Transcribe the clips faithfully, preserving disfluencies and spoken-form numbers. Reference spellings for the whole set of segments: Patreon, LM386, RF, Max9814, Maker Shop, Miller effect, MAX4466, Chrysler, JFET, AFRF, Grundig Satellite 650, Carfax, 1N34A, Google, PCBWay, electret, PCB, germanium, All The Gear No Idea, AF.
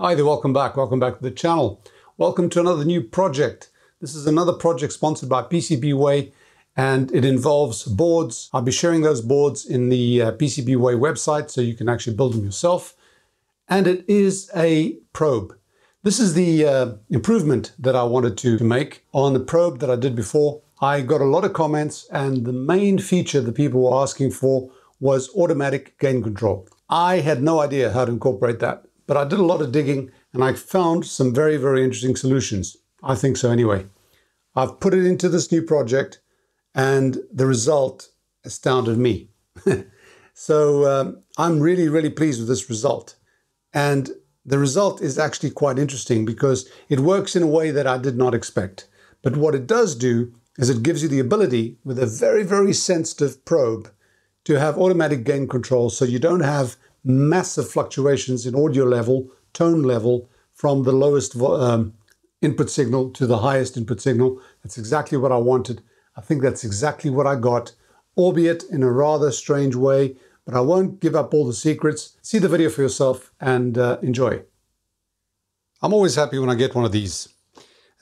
Hi there, welcome back. Welcome back to the channel. Welcome to another new project. This is another project sponsored by PCBWay, and it involves boards. I'll be sharing those boards in the uh, PCBWay website so you can actually build them yourself. And it is a probe. This is the uh, improvement that I wanted to make on the probe that I did before. I got a lot of comments, and the main feature that people were asking for was automatic gain control. I had no idea how to incorporate that, but I did a lot of digging and I found some very, very interesting solutions. I think so anyway. I've put it into this new project and the result astounded me. So um, I'm really, really pleased with this result. And the result is actually quite interesting because it works in a way that I did not expect. But what it does do is it gives you the ability with a very, very sensitive probe to have automatic gain control, so you don't have massive fluctuations in audio level, tone level, from the lowest um, input signal to the highest input signal. That's exactly what I wanted. I think that's exactly what I got, albeit in a rather strange way, but I won't give up all the secrets. See the video for yourself and uh, enjoy. I'm always happy when I get one of these.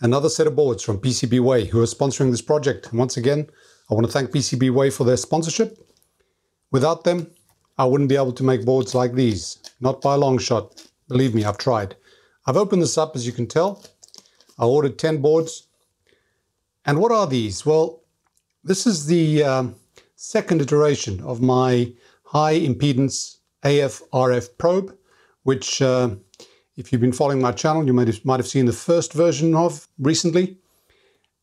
Another set of boards from PCBWay, who are sponsoring this project. And once again, I want to thank PCBWay for their sponsorship. Without them, I wouldn't be able to make boards like these. Not by a long shot. Believe me, I've tried. I've opened this up, as you can tell. I ordered ten boards. And what are these? Well, this is the um, second iteration of my high impedance A F R F probe, which uh, if you've been following my channel, you might have, might have seen the first version of recently.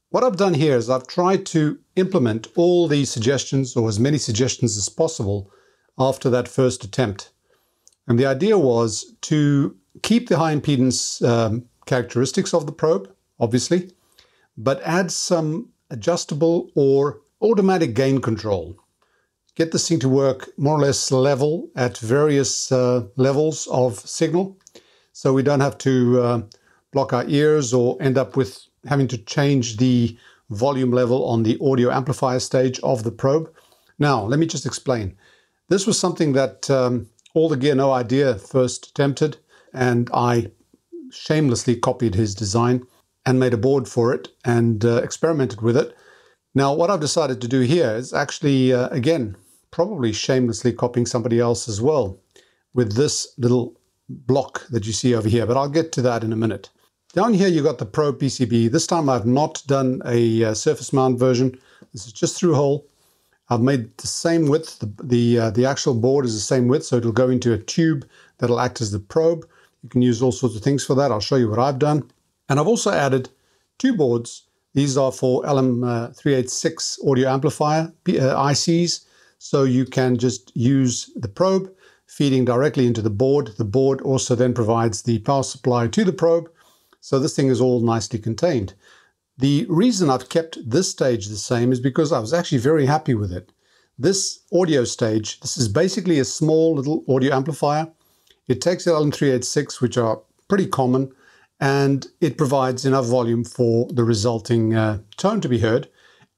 What I've done here is I've tried to implement all the suggestions, or as many suggestions as possible, after that first attempt. And the idea was to keep the high impedance um, characteristics of the probe, obviously, but add some adjustable or automatic gain control. Get this thing to work more or less level at various uh, levels of signal, so we don't have to uh, block our ears or end up with having to change the volume level on the audio amplifier stage of the probe. Now, let me just explain. This was something that um, All The Gear No Idea first attempted, and I shamelessly copied his design and made a board for it and uh, experimented with it. Now, what I've decided to do here is actually, uh, again, probably shamelessly copying somebody else as well with this little block that you see over here, but I'll get to that in a minute. Down here, you've got the Pro P C B. This time I've not done a uh, surface mount version. This is just through hole. I've made the same width, the the, uh, the actual board is the same width, so it'll go into a tube that'll act as the probe. You can use all sorts of things for that. I'll show you what I've done. And I've also added two boards. These are for L M three eighty-six uh, audio amplifier P uh, I Cs, so you can just use the probe feeding directly into the board. The board also then provides the power supply to the probe, so this thing is all nicely contained. The reason I've kept this stage the same is because I was actually very happy with it. This audio stage, this is basically a small little audio amplifier. It takes the L M three eighty-six, which are pretty common, and it provides enough volume for the resulting uh, tone to be heard.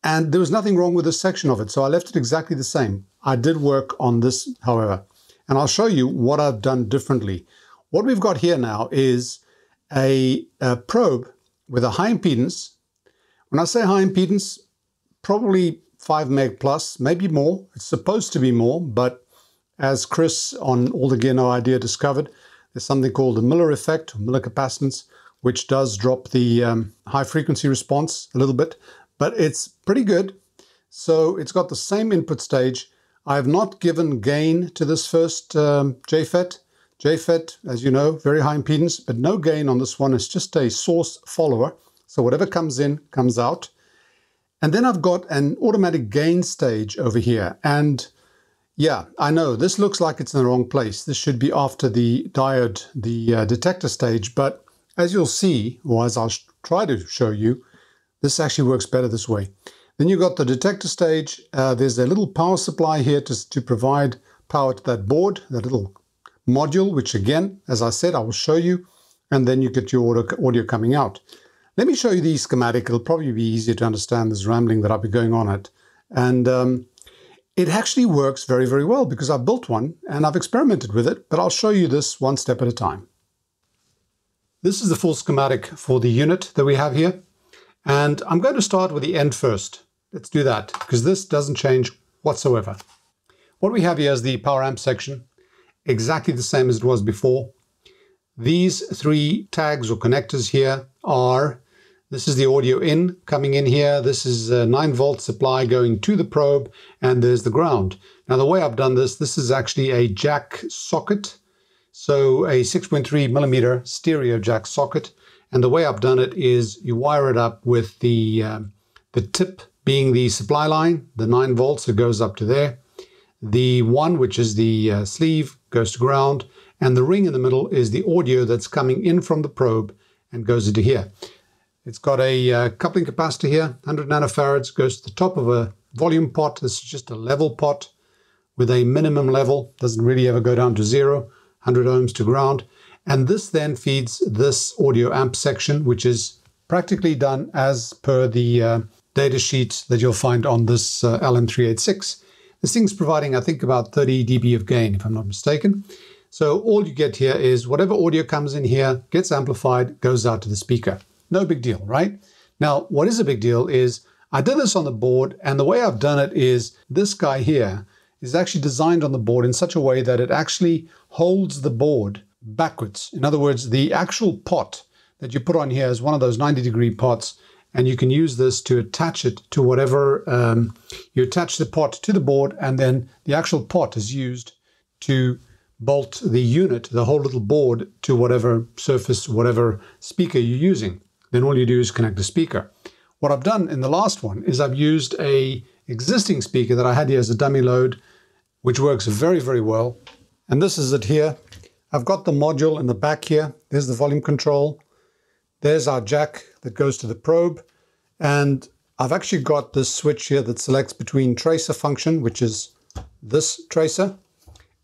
And there was nothing wrong with this section of it, so I left it exactly the same. I did work on this, however, and I'll show you what I've done differently. What we've got here now is a, a probe with a high impedance. When I say high impedance, probably five meg plus, maybe more. It's supposed to be more, but as Chris on All The Gear No Idea discovered, there's something called the Miller effect, or Miller capacitance, which does drop the um, high frequency response a little bit, but it's pretty good. So it's got the same input stage. I have not given gain to this first um, J FET. J FET, as you know, very high impedance, but no gain on this one. It's just a source follower. So whatever comes in, comes out. And then I've got an automatic gain stage over here. And yeah, I know this looks like it's in the wrong place. This should be after the diode, the uh, detector stage. But as you'll see, or as I'll try to show you, this actually works better this way. Then you've got the detector stage. Uh, there's a little power supply here to, to provide power to that board, that little module, which again, as I said, I will show you. And then you get your audio, audio coming out. Let me show you the schematic. It'll probably be easier to understand this rambling that I'll be going on at. And um, it actually works very, very well because I've built one and I've experimented with it, but I'll show you this one step at a time. This is the full schematic for the unit that we have here. And I'm going to start with the end first. Let's do that, because this doesn't change whatsoever. What we have here is the power amp section, exactly the same as it was before. These three tags or connectors here are, this is the audio in coming in here, this is a nine volt supply going to the probe, and there's the ground. Now the way I've done this, this is actually a jack socket, so a six point three millimeter stereo jack socket, and the way I've done it is you wire it up with the, um, the tip being the supply line, the nine volts, so it goes up to there. The one, which is the uh, sleeve, goes to ground, and the ring in the middle is the audio that's coming in from the probe and goes into here. It's got a uh, coupling capacitor here, one hundred nanofarads, goes to the top of a volume pot. This is just a level pot with a minimum level, doesn't really ever go down to zero, one hundred ohms to ground. And this then feeds this audio amp section, which is practically done as per the uh, data sheet that you'll find on this uh, L M three eighty-six. This thing's providing, I think, about thirty dB of gain, if I'm not mistaken. So all you get here is whatever audio comes in here, gets amplified, goes out to the speaker. No big deal, right? Now, what is a big deal is I did this on the board, and the way I've done it is this guy here is actually designed on the board in such a way that it actually holds the board backwards. In other words, the actual pot that you put on here is one of those ninety degree pots, and you can use this to attach it to whatever, um, you attach the pot to the board, and then the actual pot is used to bolt the unit, the whole little board, to whatever surface, whatever speaker you're using. Then all you do is connect the speaker. What I've done in the last one is I've used a existing speaker that I had here as a dummy load, which works very, very well. And this is it here. I've got the module in the back here. There's the volume control. There's our jack that goes to the probe. And I've actually got this switch here that selects between tracer function, which is this tracer,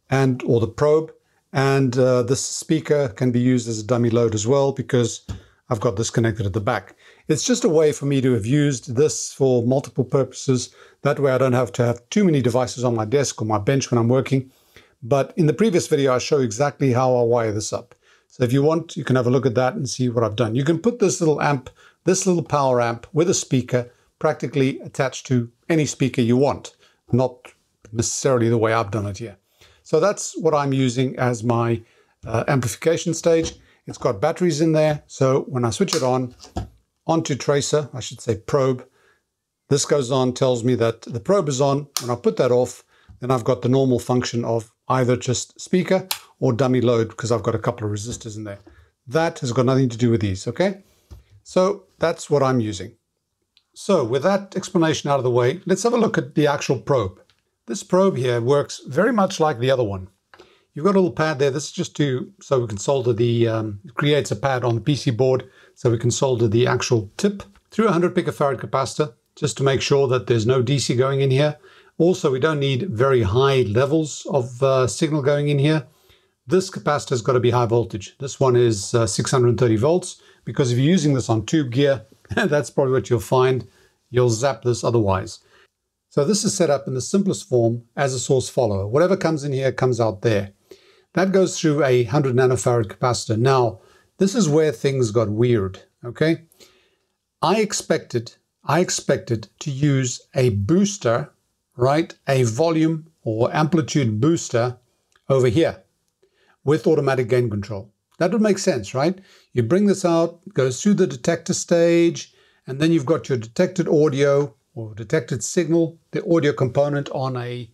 and or the probe, and uh, this speaker can be used as a dummy load as well, because I've got this connected at the back. It's just a way for me to have used this for multiple purposes. That way I don't have to have too many devices on my desk or my bench when I'm working. But in the previous video, I show exactly how I wire this up. So if you want, you can have a look at that and see what I've done. You can put this little amp, this little power amp with a speaker practically attached to any speaker you want, not necessarily the way I've done it here. So that's what I'm using as my uh, amplification stage. It's got batteries in there, so when I switch it on, onto tracer, I should say probe, this goes on, tells me that the probe is on. When I put that off, then I've got the normal function of either just speaker or dummy load, because I've got a couple of resistors in there. That has got nothing to do with these, okay? So that's what I'm using. So with that explanation out of the way, let's have a look at the actual probe. This probe here works very much like the other one. You've got a little pad there. This is just to, so we can solder the, um, it creates a pad on the P C board, so we can solder the actual tip through a one hundred picofarad capacitor, just to make sure that there's no D C going in here. Also, we don't need very high levels of uh, signal going in here. This capacitor has got to be high voltage. This one is uh, six hundred thirty volts, because if you're using this on tube gear, that's probably what you'll find. You'll zap this otherwise. So this is set up in the simplest form as a source follower. Whatever comes in here comes out there. That goes through a one hundred nanofarad capacitor. Now, this is where things got weird, okay? I expected, I expected to use a booster, right? A volume or amplitude booster over here with automatic gain control. That would make sense, right? You bring this out, goes through the detector stage, and then you've got your detected audio or detected signal, the audio component on a,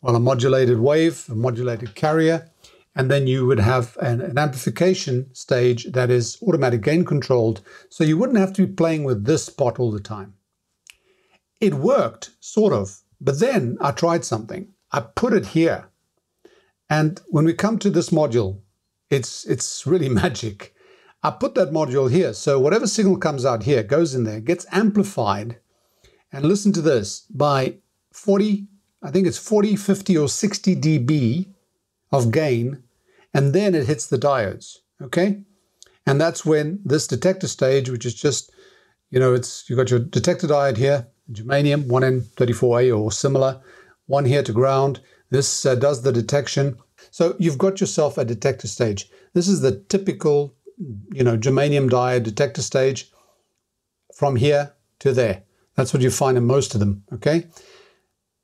well, a modulated wave, a modulated carrier, and then you would have an, an amplification stage that is automatic gain controlled, so you wouldn't have to be playing with this pot all the time. It worked, sort of, but then I tried something. I put it here, and when we come to this module, it's, it's really magic. I put that module here, so whatever signal comes out here goes in there, gets amplified. And listen to this, by forty, I think it's forty, fifty, or sixty dB of gain, and then it hits the diodes, okay? And that's when this detector stage, which is just, you know, it's you've got your detector diode here, germanium, one N thirty-four A or similar, one here to ground. This uh, does the detection. So you've got yourself a detector stage. This is the typical you know, germanium diode detector stage from here to there. That's what you find in most of them, okay?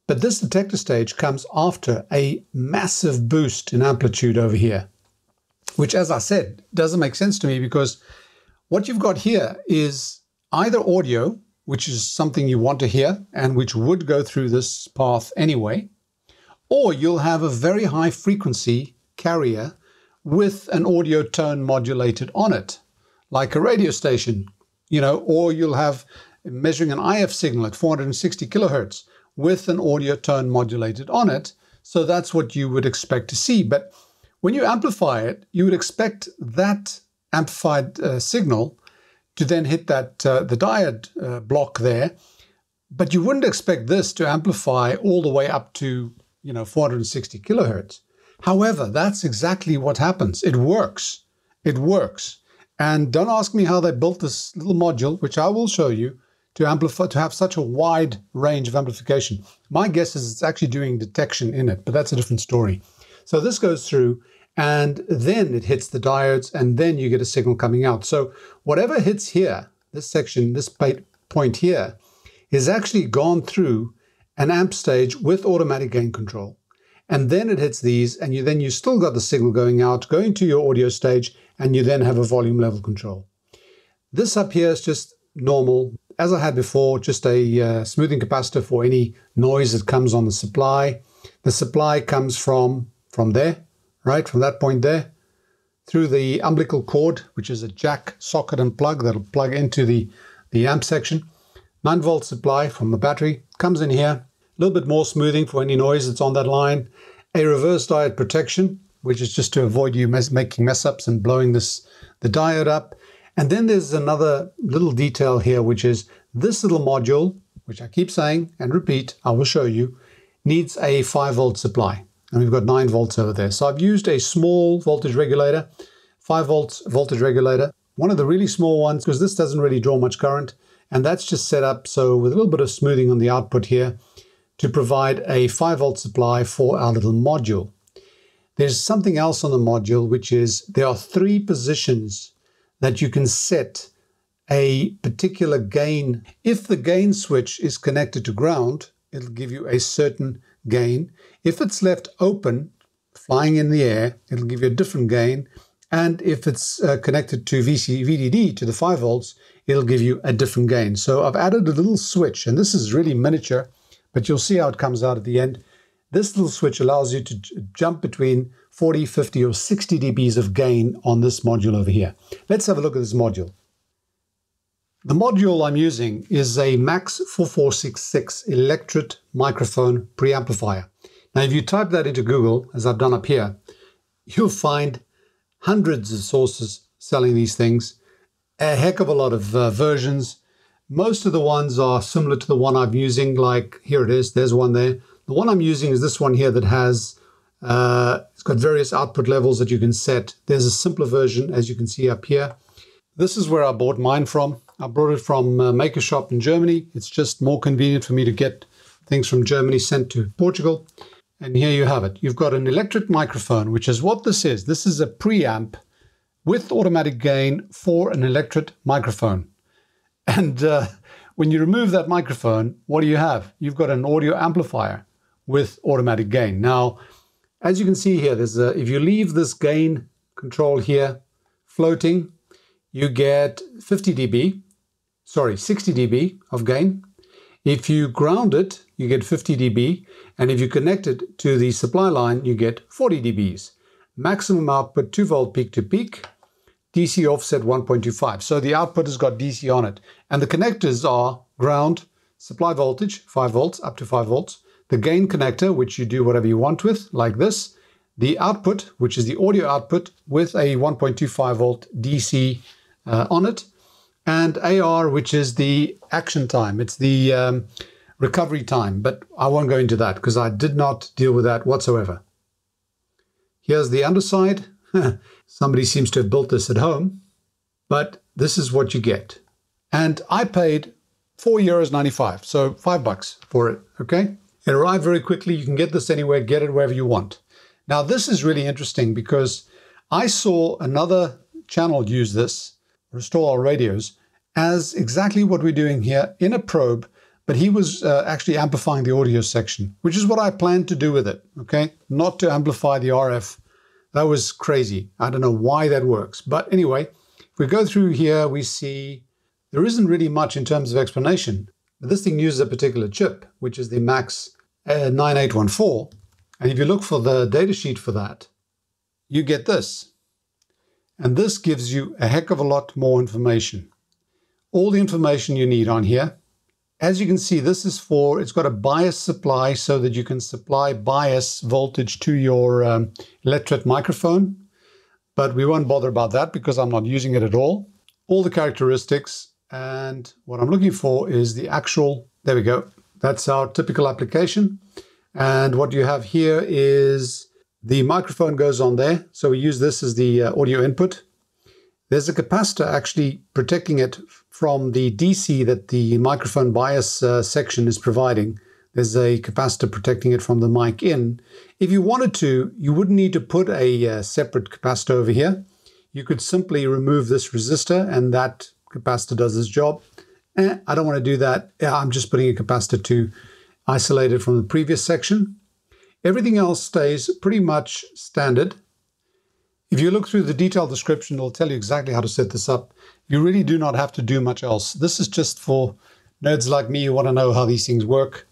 But this detector stage comes after a massive boost in amplitude over here, which, as I said, doesn't make sense to me, because what you've got here is either audio, which is something you want to hear and which would go through this path anyway, or you'll have a very high frequency carrier with an audio tone modulated on it, like a radio station, you know, or you'll have measuring an I F signal at four hundred sixty kilohertz with an audio tone modulated on it. So that's what you would expect to see. But when you amplify it, you would expect that amplified uh, signal to then hit that uh, the diode uh, block there, but you wouldn't expect this to amplify all the way up to, you know, four hundred sixty kilohertz. However, that's exactly what happens. It works. It works. And don't ask me how they built this little module, which I will show you, to amplify, to have such a wide range of amplification. My guess is it's actually doing detection in it, but that's a different story. So this goes through, and then it hits the diodes, and then you get a signal coming out. So whatever hits here, this section, this point here, is actually gone through an amp stage with automatic gain control. And then it hits these, and you then you still got the signal going out, going to your audio stage, and you then have a volume level control. This up here is just normal, as I had before, just a uh, smoothing capacitor for any noise that comes on the supply. The supply comes from, from there, right, from that point there, through the umbilical cord, which is a jack, socket, and plug that'll plug into the, the amp section. nine volt supply from the battery comes in here. A little bit more smoothing for any noise that's on that line. A reverse diode protection, which is just to avoid you mes making mess-ups and blowing this the diode up. And then there's another little detail here, which is this little module, which I keep saying and repeat, I will show you, needs a five volt supply. And we've got nine volts over there. So I've used a small voltage regulator, five volts voltage regulator, one of the really small ones, because this doesn't really draw much current. And that's just set up so with a little bit of smoothing on the output here, to provide a five volt supply for our little module. There's something else on the module, which is there are three positions that you can set a particular gain. If the gain switch is connected to ground, it'll give you a certain gain. If it's left open, flying in the air, it'll give you a different gain. And if it's uh, connected to V C V D D, to the five volts, it'll give you a different gain. So I've added a little switch, and this is really miniature, but you'll see how it comes out at the end. This little switch allows you to jump between forty, fifty, or sixty dBs of gain on this module over here. Let's have a look at this module. The module I'm using is a Max four four six six electret microphone preamplifier. Now, if you type that into Google, as I've done up here, you'll find hundreds of sources selling these things, a heck of a lot of uh, versions. Most of the ones are similar to the one I'm using, like here it is, there's one there. The one I'm using is this one here that has, uh, it's got various output levels that you can set. There's a simpler version, as you can see up here. This is where I bought mine from. I brought it from uh, Maker Shop in Germany. It's just more convenient for me to get things from Germany sent to Portugal. And here you have it. You've got an electric microphone, which is what this is. This is a preamp with automatic gain for an electric microphone. And uh, when you remove that microphone, what do you have? You've got an audio amplifier with automatic gain. Now, as you can see here, there's a, if you leave this gain control here floating, you get fifty dB, sorry, sixty dB of gain. If you ground it, you get fifty dB. And if you connect it to the supply line, you get forty dBs. Maximum output, two volt peak to peak. D C offset one point two five. So the output has got D C on it. And the connectors are ground, supply voltage, five volts, up to five volts. The gain connector, which you do whatever you want with, like this. The output, which is the audio output, with a one point two five volt D C uh, on it. And A R, which is the action time. It's the um, recovery time. But I won't go into that because I did not deal with that whatsoever. Here's the underside. Somebody seems to have built this at home, but this is what you get. And I paid four euros ninety-five, so five bucks for it, okay? It arrived very quickly. You can get this anywhere, get it wherever you want. Now, this is really interesting because I saw another channel use this, restore our radios, as exactly what we're doing here in a probe, but he was uh, actually amplifying the audio section, which is what I planned to do with it, okay? Not to amplify the R F. That was crazy. I don't know why that works. But anyway, if we go through here, we see there isn't really much in terms of explanation. But this thing uses a particular chip, which is the Max nine eight one four. And if you look for the datasheet for that, you get this. And this gives you a heck of a lot more information. All the information you need on here. As you can see, this is for, it's got a bias supply so that you can supply bias voltage to your um, electret microphone. But we won't bother about that because I'm not using it at all. All the characteristics, and what I'm looking for is the actual, there we go. That's our typical application. And what you have here is the microphone goes on there. So we use this as the uh, audio input. There's a capacitor actually protecting it from the D C that the microphone bias uh, section is providing. There's a capacitor protecting it from the mic in. If you wanted to, you wouldn't need to put a uh, separate capacitor over here. You could simply remove this resistor and that capacitor does its job. Eh, I don't want to do that. I'm just putting a capacitor to isolate it from the previous section. Everything else stays pretty much standard. If you look through the detailed description, it'll tell you exactly how to set this up. You really do not have to do much else. This is just for nerds like me who want to know how these things work.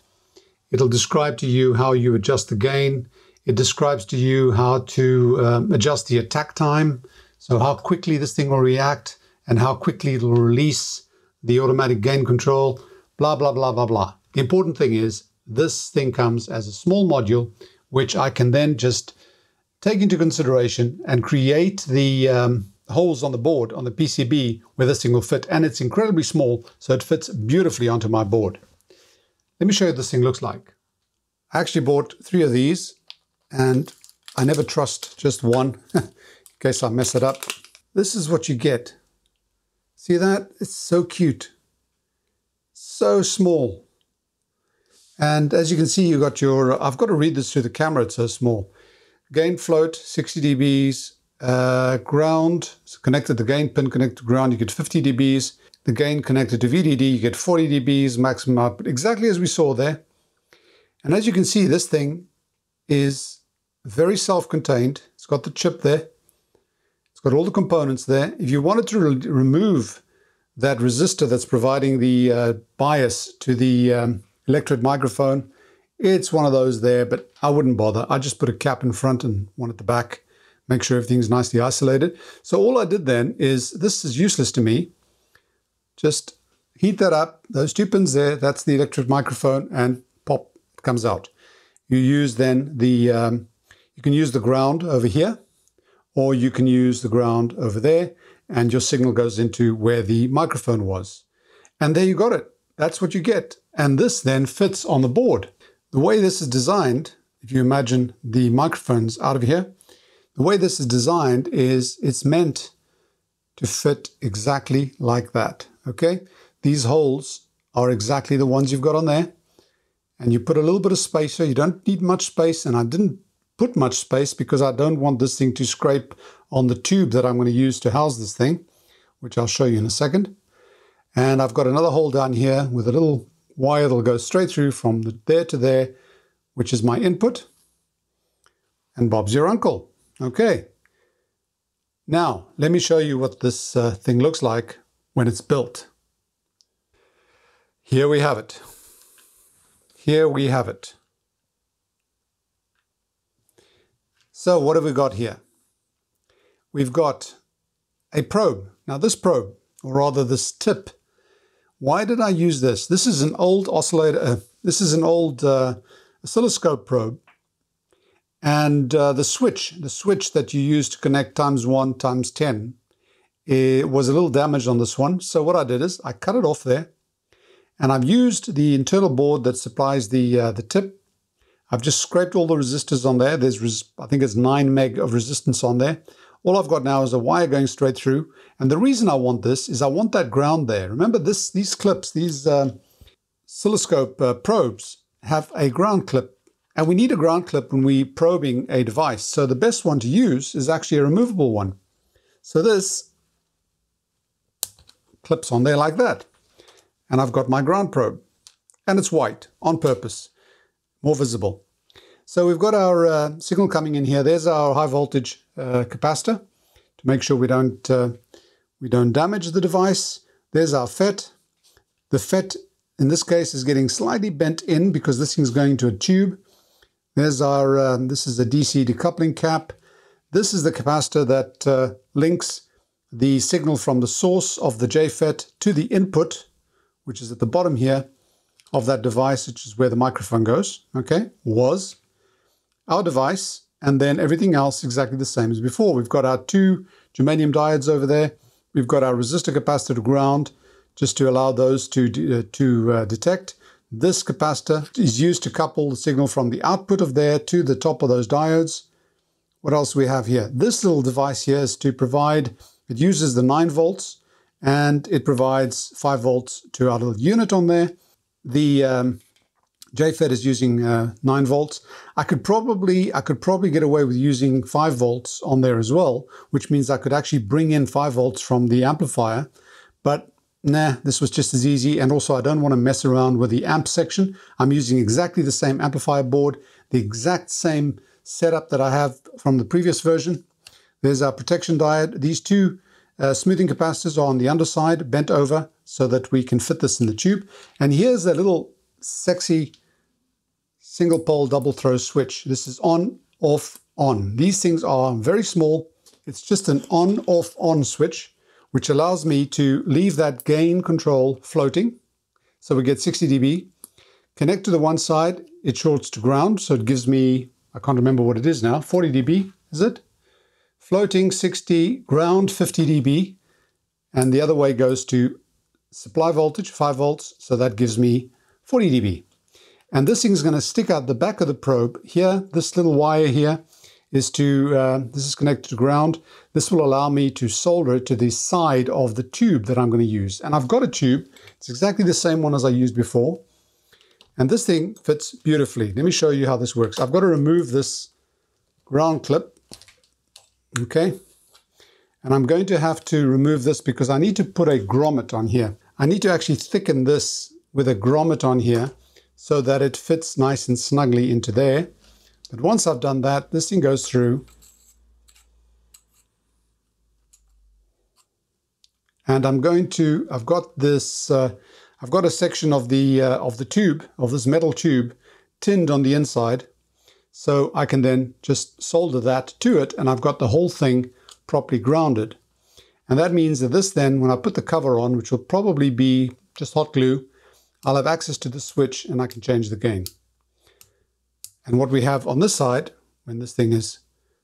It'll describe to you how you adjust the gain. It describes to you how to um, adjust the attack time, so how quickly this thing will react and how quickly it'll release the automatic gain control, blah, blah, blah, blah, blah. The important thing is this thing comes as a small module, which I can then just take into consideration and create the um, holes on the board, on the P C B, where this thing will fit. And it's incredibly small, so it fits beautifully onto my board. Let me show you what this thing looks like. I actually bought three of these, and I never trust just one, in case I mess it up. This is what you get. See that? It's so cute. So small. And as you can see, you've got your... I've got to read this through the camera, it's so small. Gain float, sixty decibels, uh, ground, so connected the gain pin, connected to ground, you get fifty decibels. The gain connected to V D D, you get forty decibels, maximum output, exactly as we saw there. And as you can see, this thing is very self-contained. It's got the chip there. It's got all the components there. If you wanted to re remove that resistor that's providing the uh, bias to the um, electret microphone, it's one of those there, but I wouldn't bother. I just put a cap in front and one at the back, make sure everything's nicely isolated. So all I did then is, this is useless to me, just heat that up, those two pins there, that's the electric microphone, and pop, it comes out. You use then the, um, you can use the ground over here, or you can use the ground over there, and your signal goes into where the microphone was. And there you got it. That's what you get. And this then fits on the board. The way this is designed, if you imagine the microphones out of here, the way this is designed is it's meant to fit exactly like that, okay? These holes are exactly the ones you've got on there, and you put a little bit of spacer. You don't need much space, and I didn't put much space because I don't want this thing to scrape on the tube that I'm going to use to house this thing, which I'll show you in a second. And I've got another hole down here with a little wire that'll go straight through from the, there to there, which is my input. And Bob's your uncle. Okay. Now, let me show you what this uh, thing looks like when it's built. Here we have it. Here we have it. So what have we got here? We've got a probe. Now this probe, or rather this tip. Why did I use this? This is an old oscillator. Uh, this is an old uh, oscilloscope probe, and uh, the switch, the switch that you use to connect times one times ten, it was a little damaged on this one. So what I did is I cut it off there, and I've used the internal board that supplies the uh, the tip. I've just scraped all the resistors on there. There's res I think it's nine meg of resistance on there. All I've got now is a wire going straight through. And the reason I want this is I want that ground there. Remember this, these clips, these uh, oscilloscope uh, probes have a ground clip. And we need a ground clip when we're probing a device. So the best one to use is actually a removable one. So this clips on there like that. And I've got my ground probe. And it's white, on purpose, more visible. So we've got our uh, signal coming in here. There's our high voltage uh, capacitor to make sure we don't, uh, we don't damage the device. There's our F E T. The F E T in this case is getting slightly bent in because this thing's going to a tube. There's our, um, this is the D C decoupling cap. This is the capacitor that uh, links the signal from the source of the J FET to the input, which is at the bottom here of that device, which is where the microphone goes, okay, was our device, and then everything else exactly the same as before. We've got our two germanium diodes over there. We've got our resistor capacitor to ground, just to allow those to, de uh, to uh, detect. This capacitor is used to couple the signal from the output of there to the top of those diodes. What else do we have here? This little device here is to provide, it uses the nine volts, and it provides five volts to our little unit on there. The um, J FET is using uh, nine volts. I could probably I could probably get away with using five volts on there as well, which means I could actually bring in five volts from the amplifier. But nah, this was just as easy. And also I don't want to mess around with the amp section. I'm using exactly the same amplifier board, the exact same setup that I have from the previous version. There's our protection diode. These two uh, smoothing capacitors are on the underside, bent over, so that we can fit this in the tube. And here's that little sexy single pole double throw switch. This is on, off, on. These things are very small. It's just an on, off, on switch, which allows me to leave that gain control floating. So we get sixty dB. Connect to the one side, it shorts to ground. So it gives me, I can't remember what it is now, forty dB, is it? Floating sixty, ground fifty dB. And the other way goes to supply voltage, five volts. So that gives me forty dB. And this thing is going to stick out the back of the probe here. This little wire here is to, uh, this is connected to ground. This will allow me to solder it to the side of the tube that I'm going to use. And I've got a tube. It's exactly the same one as I used before. And this thing fits beautifully. Let me show you how this works. I've got to remove this ground clip. Okay. And I'm going to have to remove this because I need to put a grommet on here. I need to actually thicken this with a grommet on here so that it fits nice and snugly into there. But once I've done that, this thing goes through. And I'm going to, I've got this, uh, I've got a section of the, uh, of the tube, of this metal tube, tinned on the inside. So I can then just solder that to it, and I've got the whole thing properly grounded. And that means that this then, when I put the cover on, which will probably be just hot glue, I'll have access to the switch and I can change the gain. And what we have on this side, when this thing is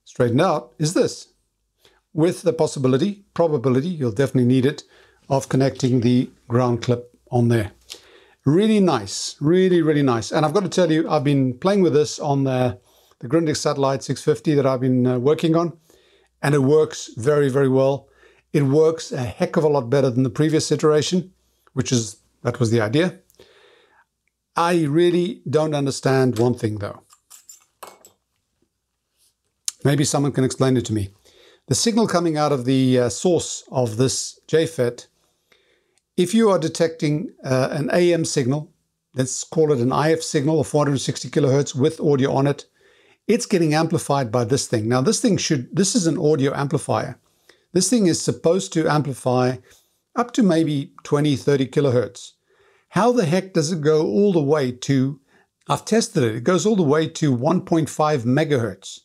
straightened out, is this. With the possibility, probability, you'll definitely need it, of connecting the ground clip on there. Really nice, really, really nice. And I've got to tell you, I've been playing with this on the, the Grundig Satellite six fifty that I've been uh, working on, and it works very, very well. It works a heck of a lot better than the previous iteration, which is, that was the idea. I really don't understand one thing though. Maybe someone can explain it to me. The signal coming out of the uh, source of this J FET, if you are detecting uh, an A M signal, let's call it an I F signal of four hundred sixty kilohertz with audio on it, it's getting amplified by this thing. Now this thing should, this is an audio amplifier. This thing is supposed to amplify up to maybe twenty, thirty kilohertz. How the heck does it go all the way to, I've tested it, it goes all the way to one point five megahertz.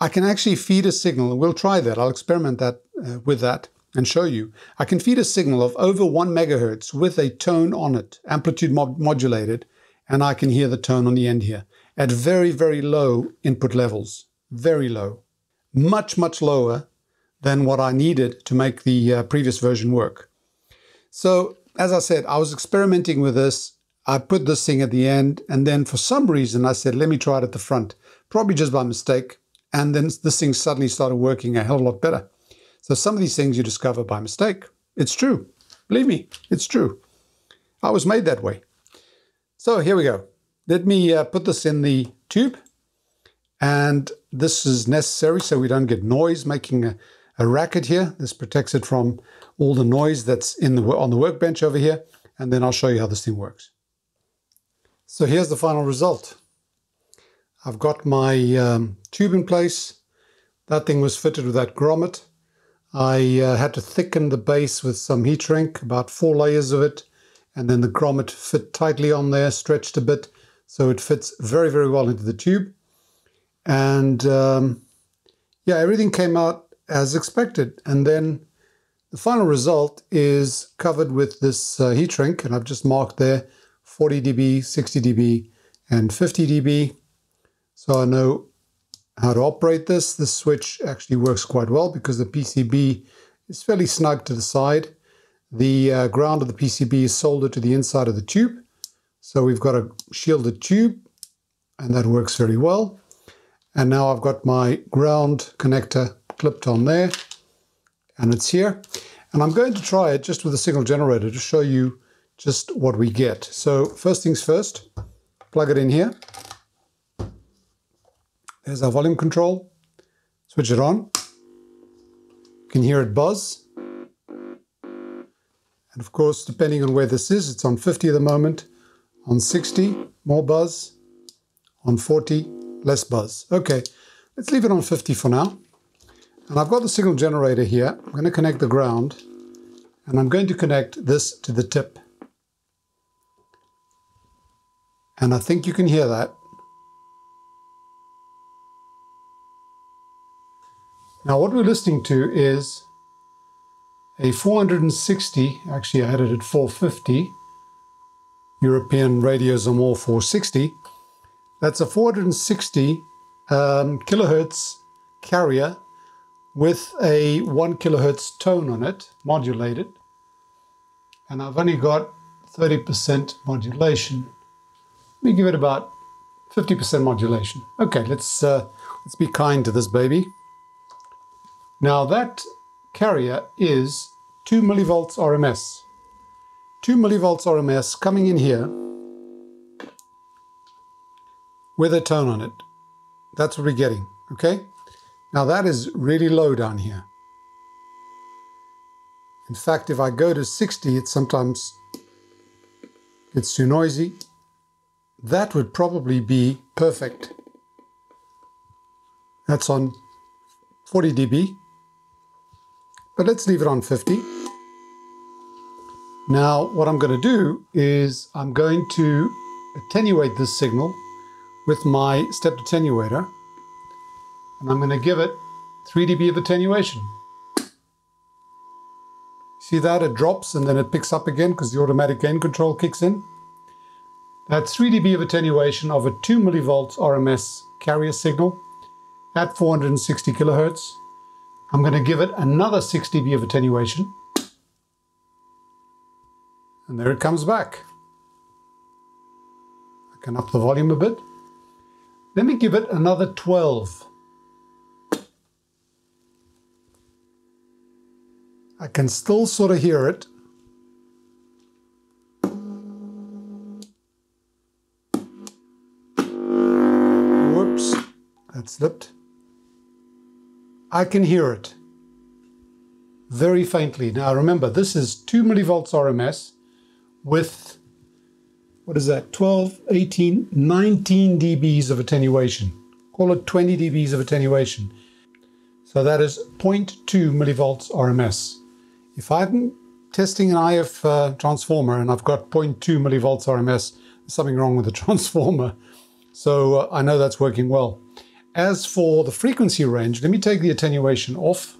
I can actually feed a signal, we'll try that, I'll experiment that uh, with that and show you. I can feed a signal of over one megahertz with a tone on it, amplitude mod modulated, and I can hear the tone on the end here, at very, very low input levels, very low. Much, much lower than what I needed to make the uh, previous version work. So, as I said, I was experimenting with this. I put this thing at the end, and then for some reason I said, let me try it at the front, probably just by mistake. And then this thing suddenly started working a hell of a lot better. So some of these things you discover by mistake. It's true. Believe me, it's true. I was made that way. So here we go. Let me uh, put this in the tube. And this is necessary so we don't get noise making a, a racket here. This protects it from all the noise that's in the, on the workbench over here. And then I'll show you how this thing works. So here's the final result. I've got my um, tube in place. That thing was fitted with that grommet. I uh, had to thicken the base with some heat shrink, about four layers of it, and then the grommet fit tightly on there, stretched a bit, so it fits very, very well into the tube. And um, yeah, everything came out as expected. And then the final result is covered with this uh, heat shrink, and I've just marked there forty dB, sixty dB, and fifty dB. So I know how to operate this. This switch actually works quite well because the P C B is fairly snug to the side. The uh, ground of the P C B is soldered to the inside of the tube. So we've got a shielded tube, and that works very well. And now I've got my ground connector clipped on there, and it's here. And I'm going to try it just with a signal generator to show you just what we get. So first things first, plug it in here. There's our volume control. Switch it on. You can hear it buzz. And of course, depending on where this is, it's on fifty at the moment. On sixty, more buzz. On forty, less buzz. Okay, let's leave it on fifty for now. And I've got the signal generator here. I'm going to connect the ground, and I'm going to connect this to the tip. And I think you can hear that. Now what we're listening to is a four hundred sixty, actually I had it at four fifty, European radios are more four sixty. That's a four hundred sixty um, kilohertz carrier with a one kilohertz tone on it, modulated. And I've only got thirty percent modulation. Let me give it about fifty percent modulation. Okay, let's, uh, let's be kind to this baby. Now that carrier is two millivolts R M S. Two millivolts R M S coming in here with a tone on it. That's what we're getting, okay? Now that is really low down here. In fact, if I go to sixty, it sometimes gets too noisy. That would probably be perfect. That's on forty dB. But let's leave it on fifty. Now what I'm going to do is I'm going to attenuate this signal with my stepped attenuator, and I'm going to give it three dB of attenuation. See that? It drops and then it picks up again because the automatic gain control kicks in. That's three dB of attenuation of a two millivolts R M S carrier signal at four hundred sixty kilohertz. I'm going to give it another six dB of attenuation. And there it comes back. I can up the volume a bit. Let me give it another twelve. I can still sort of hear it. Whoops, that slipped. I can hear it very faintly. Now remember, this is two millivolts R M S with, what is that, twelve, eighteen, nineteen dBs of attenuation. Call it twenty dBs of attenuation. So that is zero point two millivolts R M S. If I'm testing an I F uh, transformer and I've got zero point two millivolts R M S, there's something wrong with the transformer. So uh, I know that's working well. As for the frequency range, let me take the attenuation off.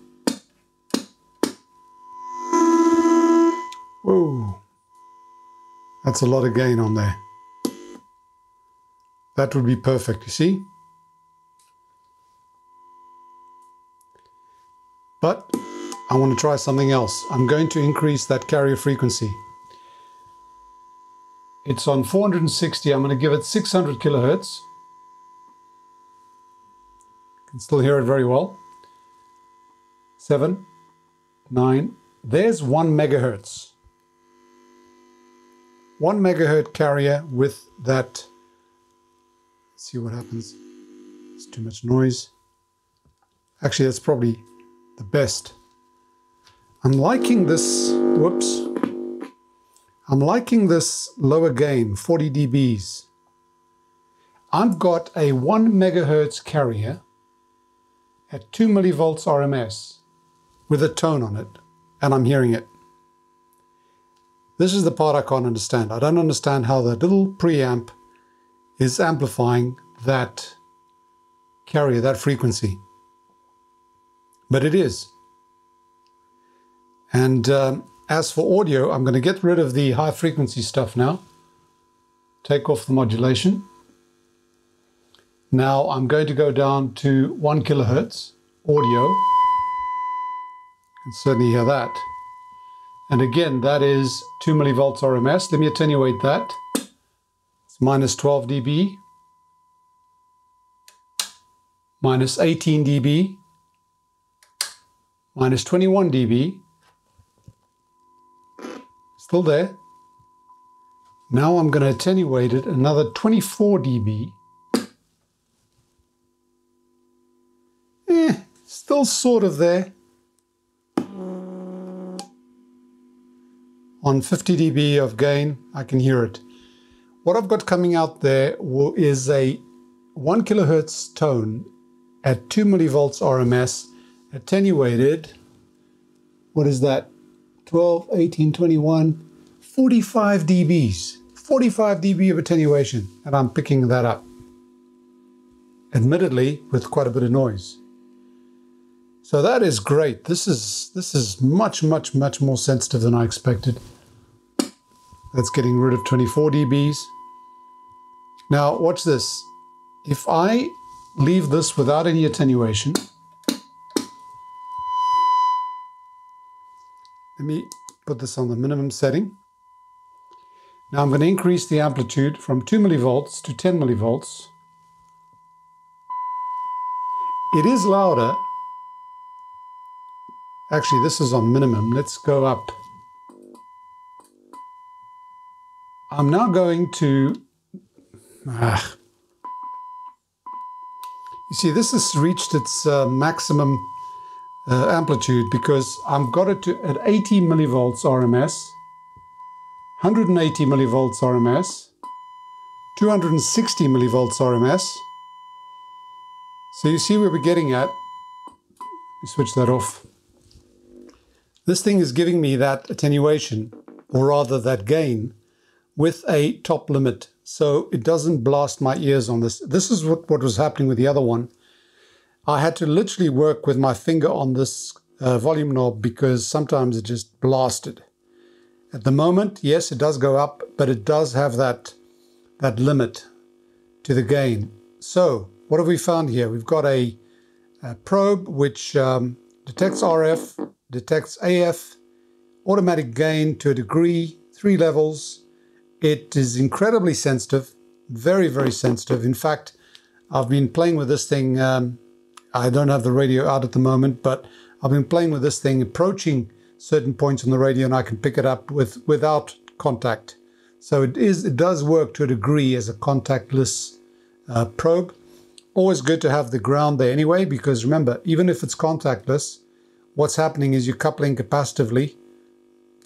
Whoa, that's a lot of gain on there. That would be perfect, you see? But I want to try something else. I'm going to increase that carrier frequency. It's on four hundred sixty, I'm going to give it six hundred kilohertz. Can still hear it very well. Seven, nine, there's one megahertz. One megahertz carrier with that. Let's see what happens. It's too much noise. Actually, that's probably the best. I'm liking this, whoops, I'm liking this lower gain, forty decibels. I've got a one megahertz carrier at two millivolts R M S with a tone on it, and I'm hearing it. This is the part I can't understand. I don't understand how that little preamp is amplifying that carrier, that frequency. But it is. And um, as for audio, I'm going to get rid of the high frequency stuff now. Take off the modulation. Now I'm going to go down to one kilohertz audio. You can certainly hear that. And again, that is two millivolts R M S. Let me attenuate that. It's minus twelve decibels, minus eighteen decibels, minus twenty-one decibels. Still there. Now I'm going to attenuate it another twenty-four decibels. Eh, still sort of there. On fifty decibels of gain, I can hear it. What I've got coming out there is a one kilohertz tone at two millivolts R M S, attenuated. What is that? twelve, eighteen, twenty-one, forty-five decibels. forty-five decibels of attenuation, and I'm picking that up. Admittedly, with quite a bit of noise. So that is great. This is, this is much, much, much more sensitive than I expected. That's getting rid of twenty-four decibels. Now, watch this. If I leave this without any attenuation, let me put this on the minimum setting. Now I'm going to increase the amplitude from two millivolts to ten millivolts. It is louder. Actually, this is on minimum. Let's go up. I'm now going to... Ah. You see, this has reached its uh, maximum Uh, amplitude because I've got it to, at eighty millivolts R M S, one hundred eighty millivolts R M S, two hundred sixty millivolts R M S. So you see where we're getting at. Let me switch that off. This thing is giving me that attenuation, or rather that gain, with a top limit, so it doesn't blast my ears on this. This is what, what was happening with the other one. I had to literally work with my finger on this uh, volume knob because sometimes it just blasted. At the moment, yes, it does go up, but it does have that, that limit to the gain. So what have we found here? We've got a, a probe which um, detects R F, detects A F, automatic gain to a degree, three levels. It is incredibly sensitive, very, very sensitive. In fact, I've been playing with this thing um, I don't have the radio out at the moment, but I've been playing with this thing, approaching certain points on the radio, and I can pick it up with without contact. So it is, it does work to a degree as a contactless uh, probe. Always good to have the ground there anyway, because remember, even if it's contactless, what's happening is you're coupling capacitively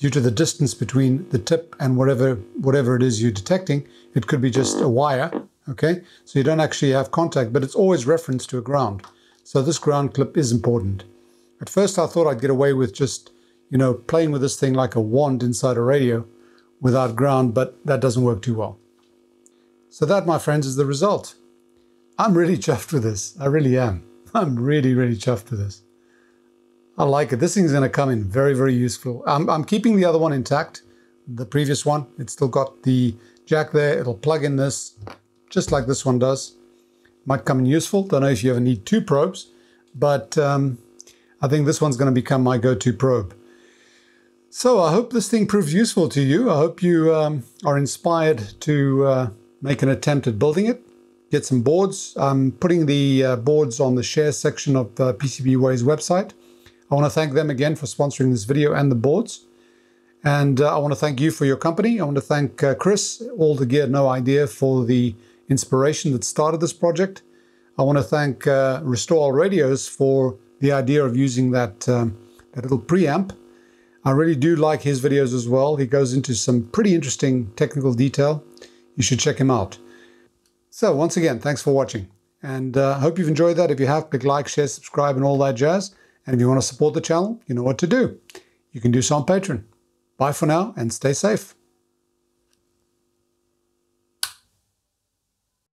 due to the distance between the tip and whatever whatever it is you're detecting. It could be just a wire, okay? So you don't actually have contact, but it's always referenced to a ground. So this ground clip is important. At first I thought I'd get away with just, you know, playing with this thing like a wand inside a radio without ground, but that doesn't work too well. So that, my friends, is the result. I'm really chuffed with this. I really am. I'm really, really chuffed with this. I like it. This thing's going to come in very, very useful. I'm, I'm keeping the other one intact, the previous one. It's still got the jack there. It'll plug in this, just like this one does. Might come in useful. Don't know if you ever need two probes, but um, I think this one's going to become my go-to probe. So I hope this thing proves useful to you. I hope you um, are inspired to uh, make an attempt at building it. Get some boards. I'm putting the uh, boards on the share section of uh, PCBWay's website. I want to thank them again for sponsoring this video and the boards. And uh, I want to thank you for your company. I want to thank uh, Chris, All The Gear No Idea, for the inspiration that started this project. I want to thank uh, Restore All Radios for the idea of using that, um, that little preamp. I really do like his videos as well. He goes into some pretty interesting technical detail. You should check him out. So once again, thanks for watching. And I uh, hope you've enjoyed that. If you have, click like, share, subscribe, and all that jazz. And if you want to support the channel, you know what to do. You can do so on Patreon. Bye for now and stay safe.